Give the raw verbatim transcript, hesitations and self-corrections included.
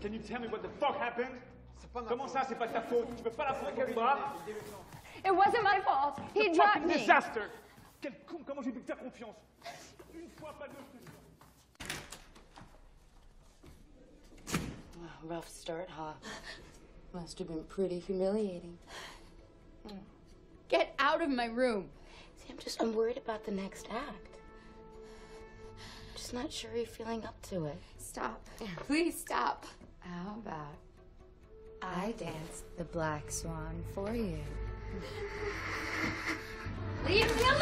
Can you tell me what the fuck happened? Comment ça, c'est pas ta faute? Tu peux pas la prendre comme ça? It wasn't my fault. He dropped me. Disaster. Quel con, comment j'ai pu te faire confiance? Une fois, pas deux. Well, rough start, huh? Must have been pretty humiliating. Mm. Get out of my room. See, I'm just, I'm worried about the next act. I'm just not sure you're feeling up to it. Stop. Yeah. Please stop. How about I dance the Black Swan for you? Leave me alone!